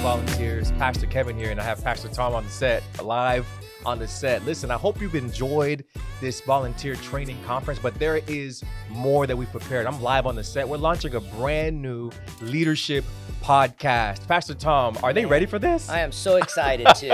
volunteers, Pastor Kevin here, and I have Pastor Tom on the set, live on the set. Listen, I hope you've enjoyed this volunteer training conference, but there is more that we've prepared. I'm live on the set. We're launching a brand new leadership podcast. Pastor Tom, are they ready for this? I am so excited too.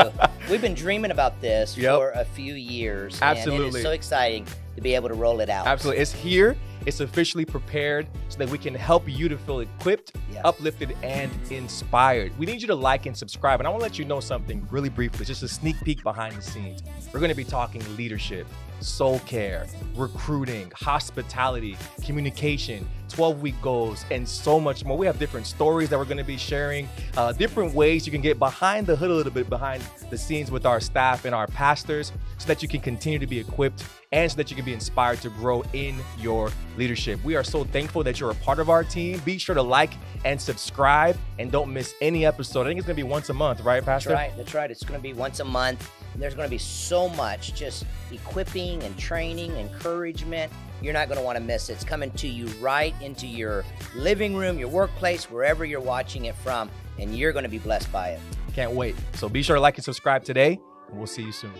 We've been dreaming about this for a few years. Absolutely. And it is so exciting to be able to roll it out. Absolutely. It's here. It's officially prepared so that we can help you to feel equipped, uplifted, and inspired. We need you to like and subscribe. And I want to let you know something really briefly, just a sneak peek behind the scenes. We're going to be talking leadership, soul care, recruiting, hospitality, communication, 12-week goals, and so much more. We have different stories that we're going to be sharing, different ways you can get behind the hood a little bit, behind the scenes with our staff and our pastors so that you can continue to be equipped and so that you can be inspired to grow in your leadership. We are so thankful that you're a part of our team. Be sure to like and subscribe and don't miss any episode. I think it's going to be once a month, right, Pastor? That's right. That's right. It's going to be once a month. And there's going to be so much just equipping and training, encouragement. You're not going to want to miss it. It's coming to you right into your living room, your workplace, wherever you're watching it from, and you're going to be blessed by it. Can't wait. So be sure to like and subscribe today, and we'll see you soon.